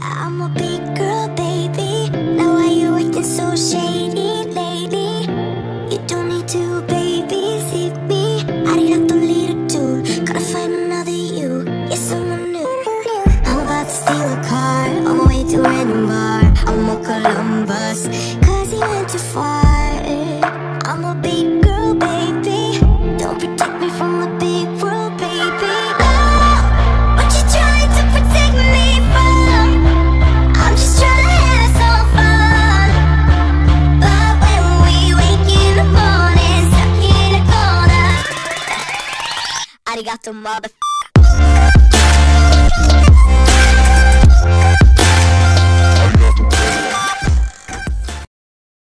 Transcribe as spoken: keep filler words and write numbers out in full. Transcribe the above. I'm a big girl, baby. Now why you acting so shady lately? You don't need to babysit me. Harry locked on little too. Gotta find another you. Yes, someone new. I'm about to steal a car on my way to a random bar. I'm a Columbus, cause he went too far. I'm a big girl, baby. Don't protect me from the big world, baby. Got the mother.